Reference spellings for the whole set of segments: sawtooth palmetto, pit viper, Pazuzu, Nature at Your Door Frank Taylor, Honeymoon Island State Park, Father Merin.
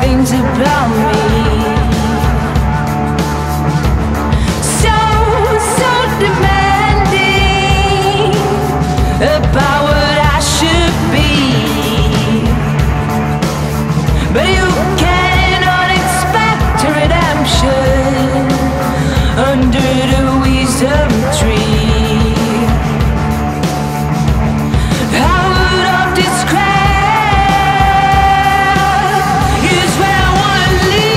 things about me. So, so demanding about what I should be. But you cannot expect redemption under the wisdom tree. Out of this crowd is where I wanna live.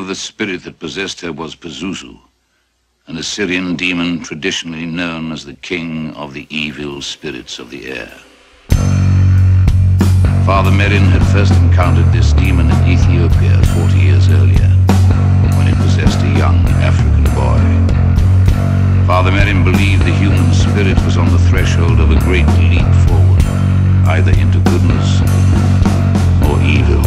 of the spirit that possessed her was Pazuzu, an Assyrian demon traditionally known as the king of the evil spirits of the air. Father Merin had first encountered this demon in Ethiopia 40 years earlier, when it possessed a young African boy. Father Merin believed the human spirit was on the threshold of a great leap forward, either into goodness or evil.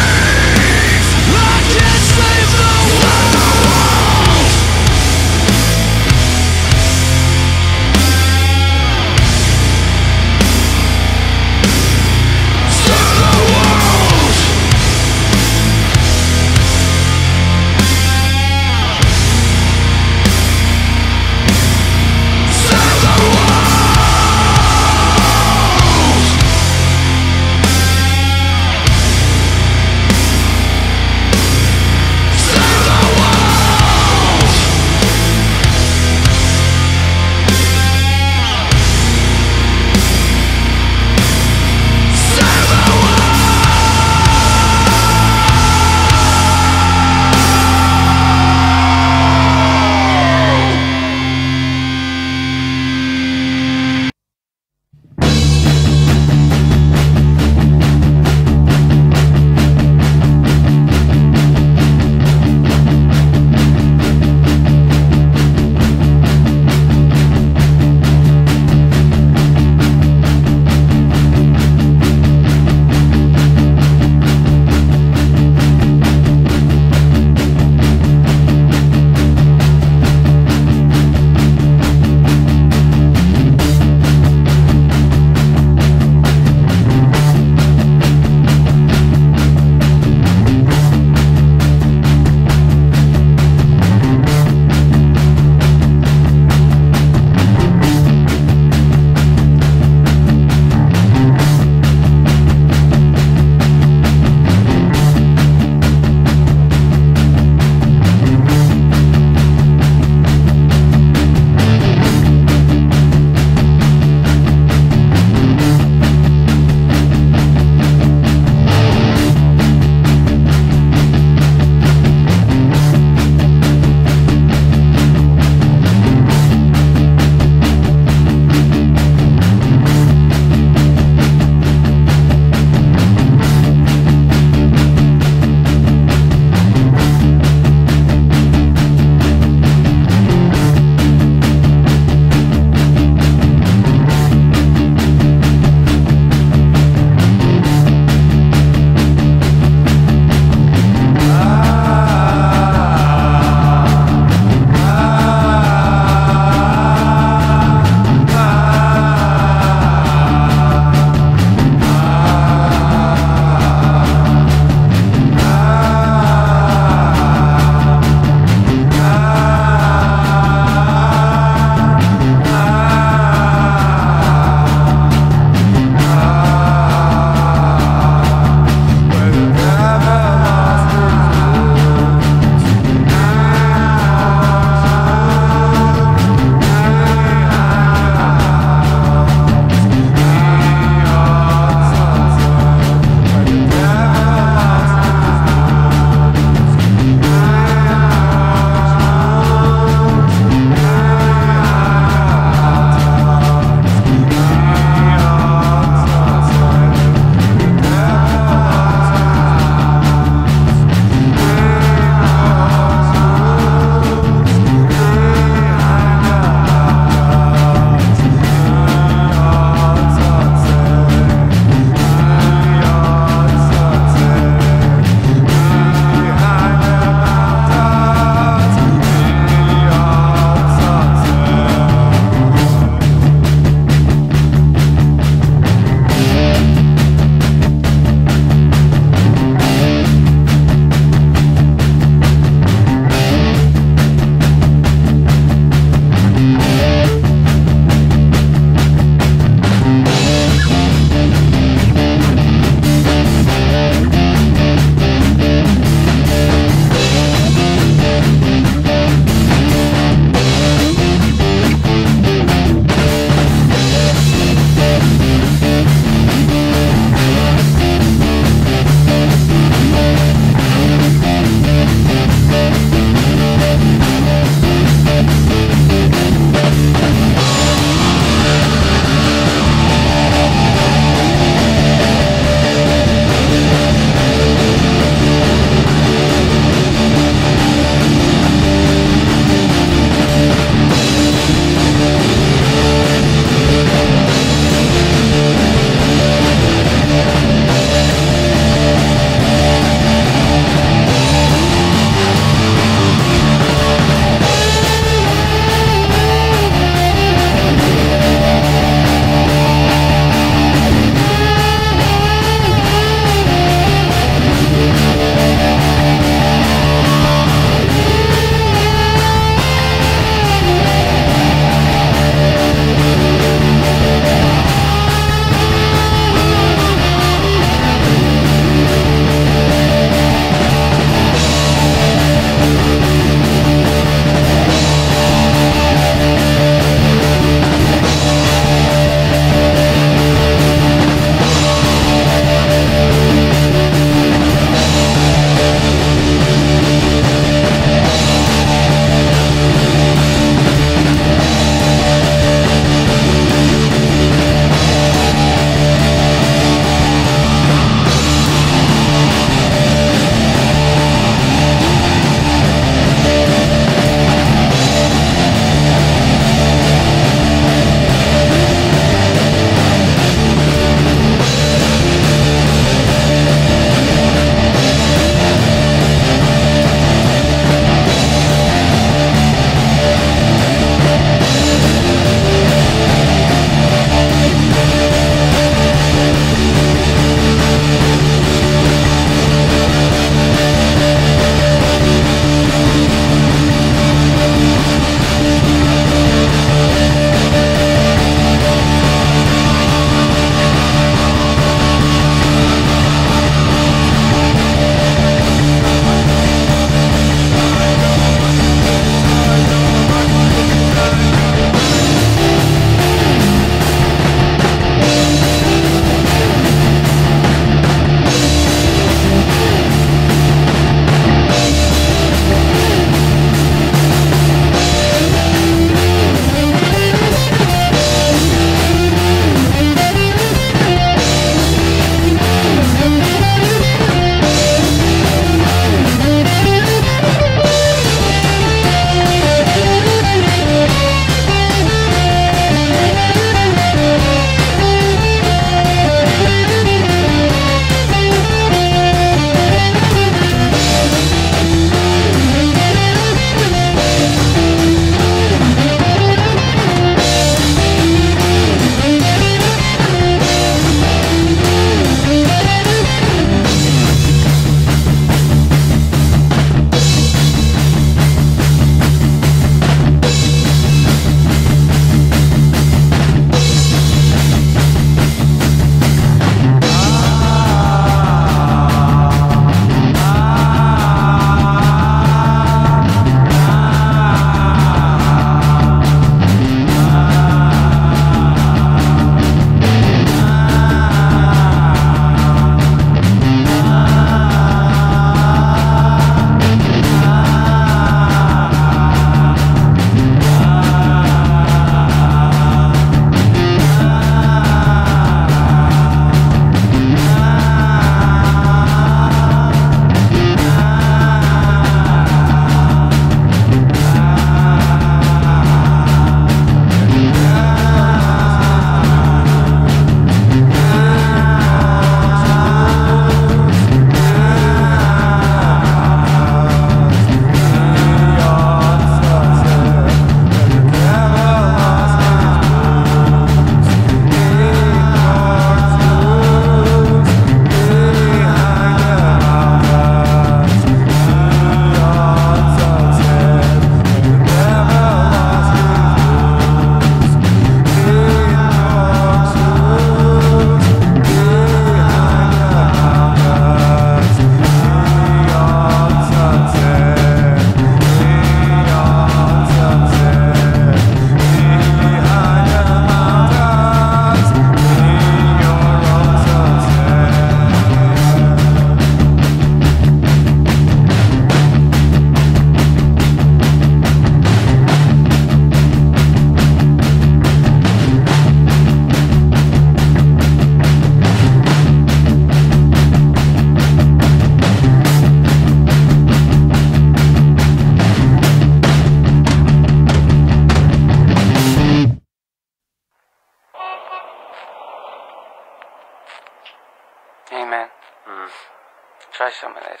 some of this.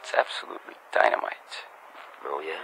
It's absolutely dynamite. Oh, yeah?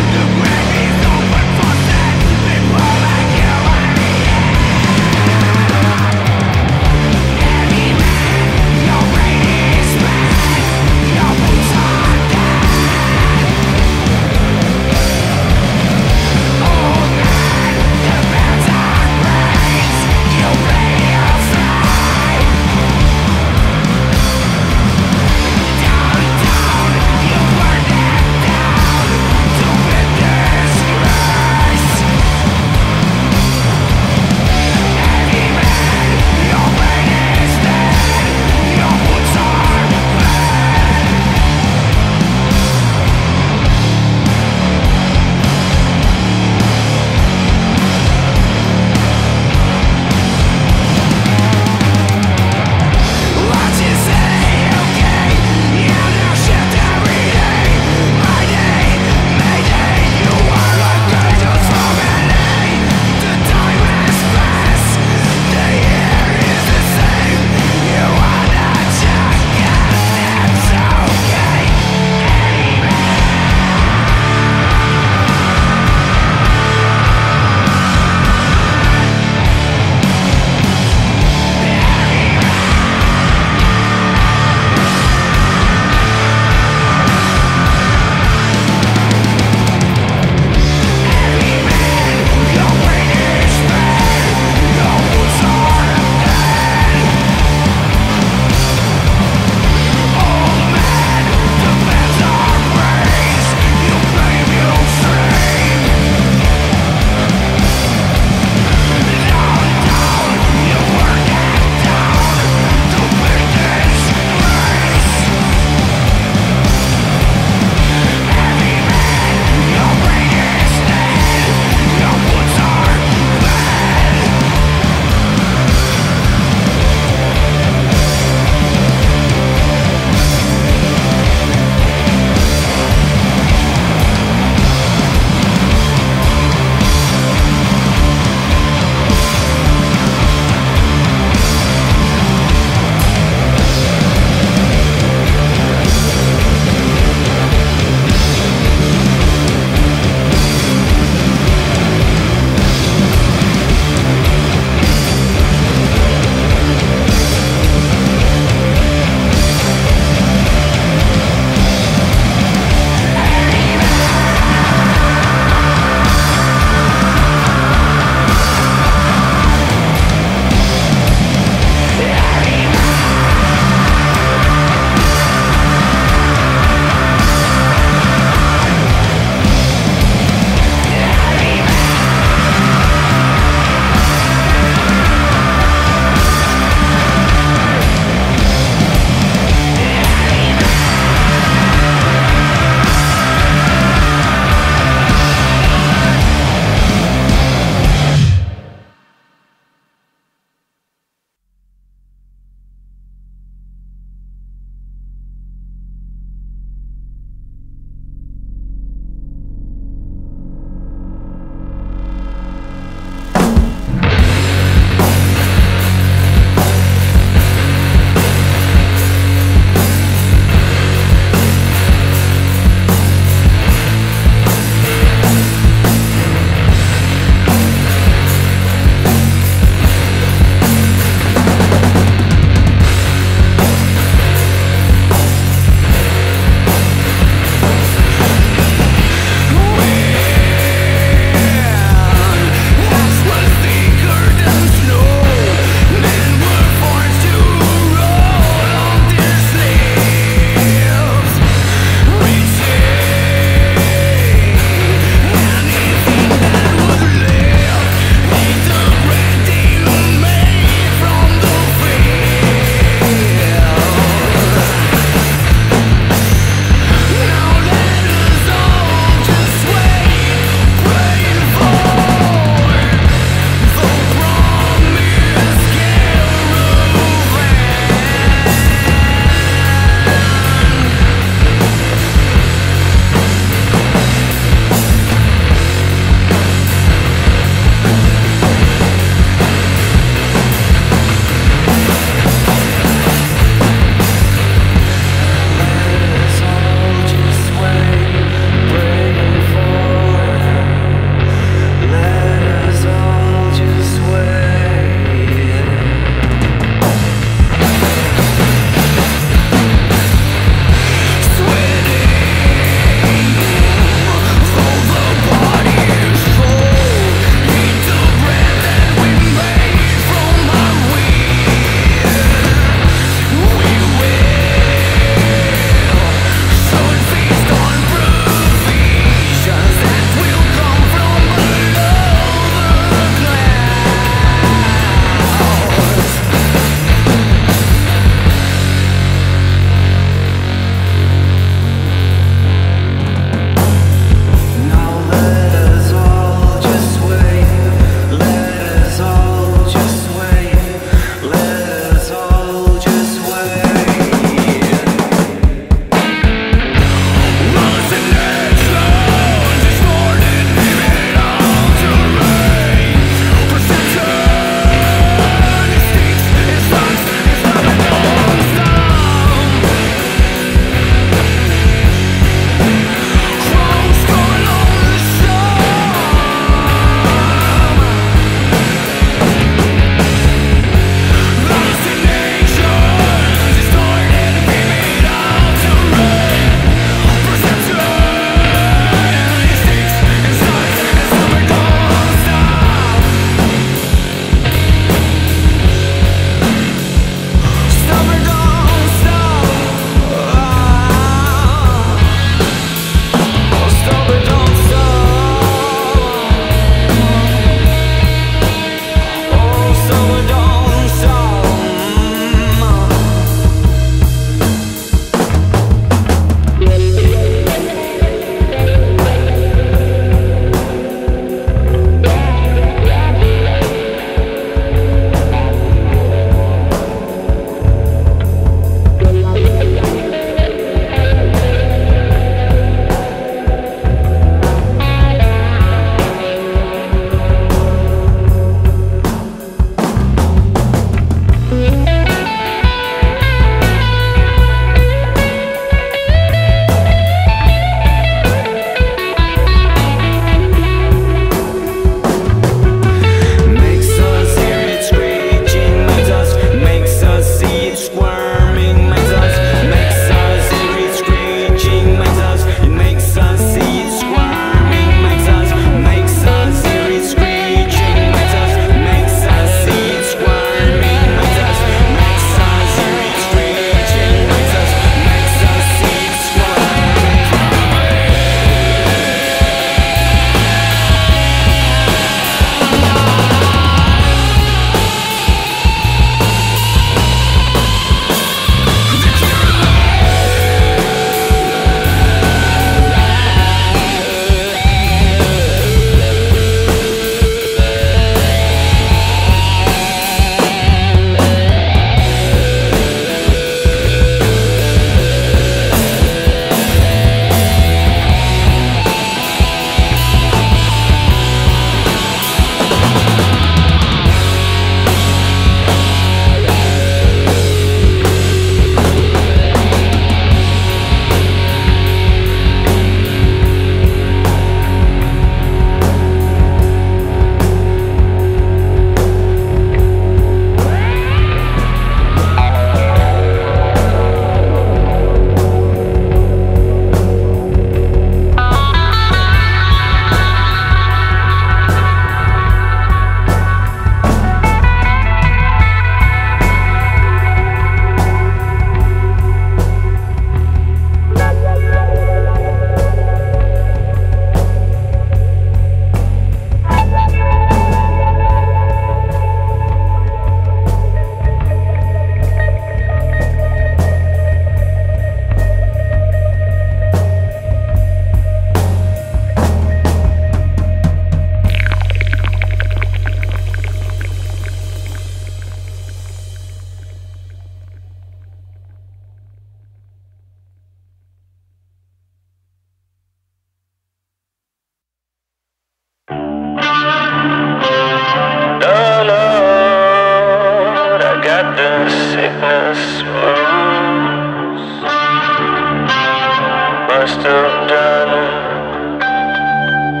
must have done something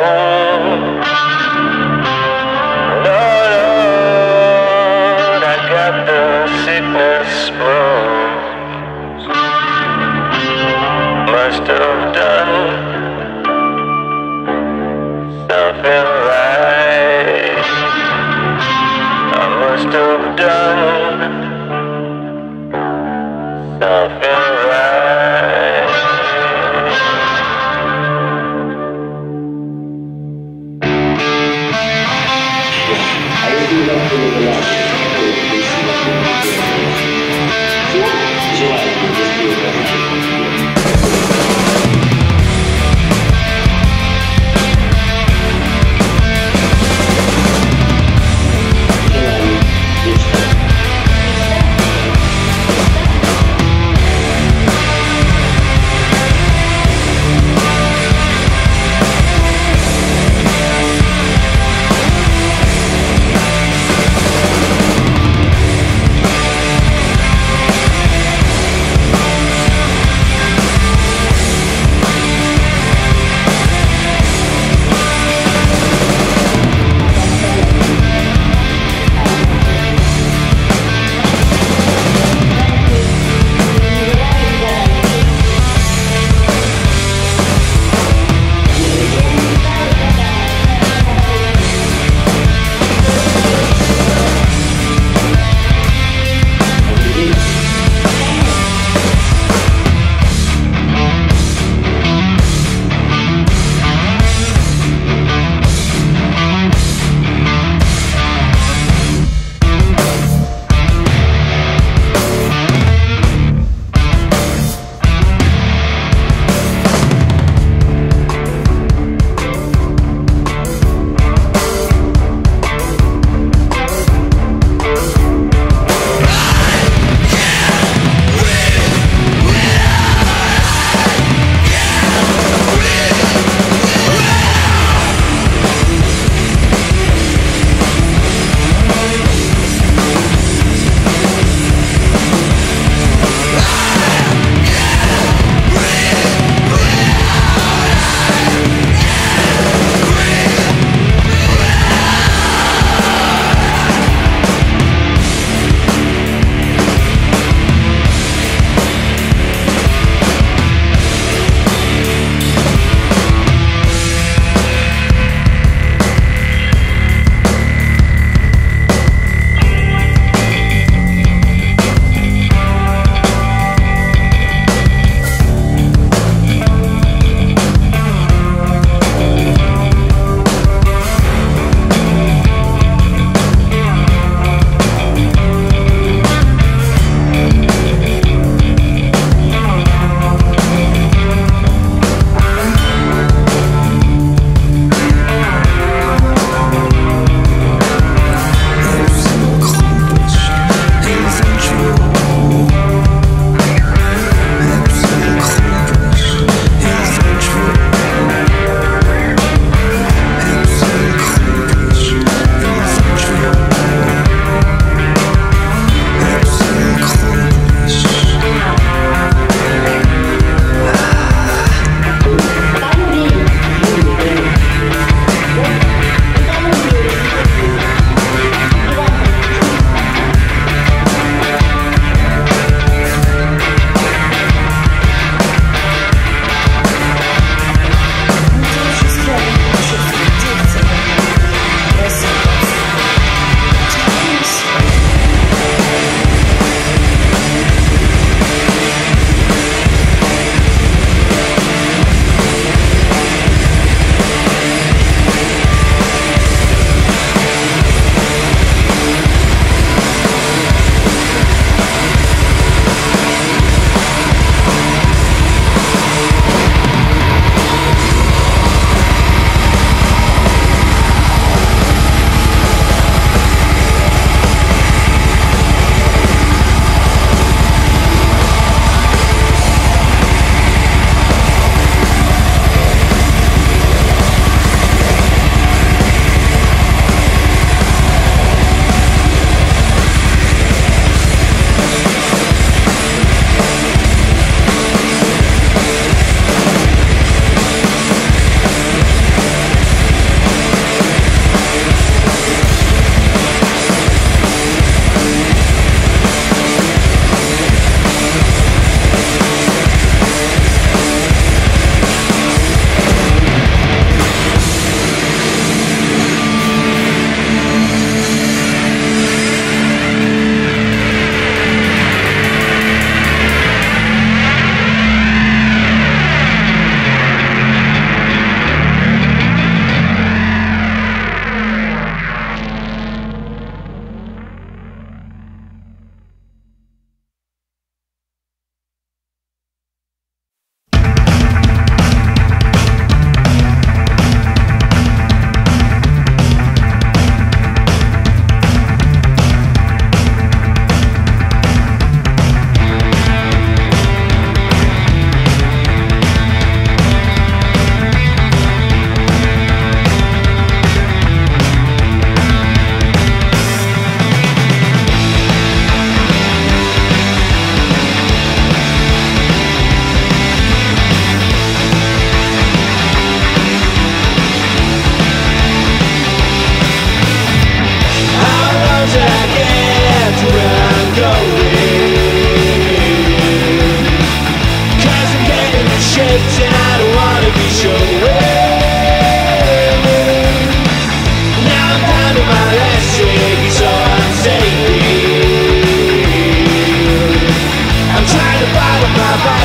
wrong. Lord, I got the sickness wrong. Must have done something right. I must have done something right.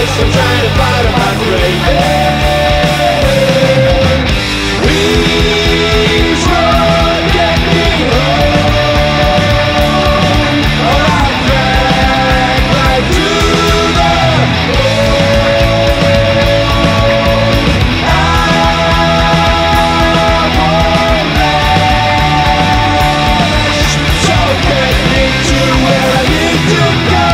place, I'm trying to find my grave. Wings run, get me home, or I'll drag right to the home. I won't last, so get me to where I need to go.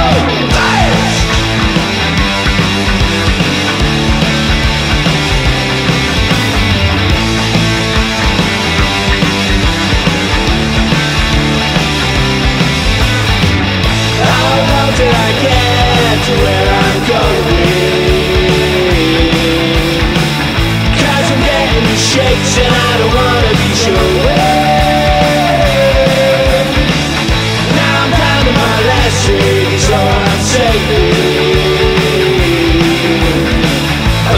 I'm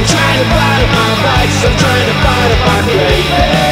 trying to fight my rights, I'm trying to fight my grave.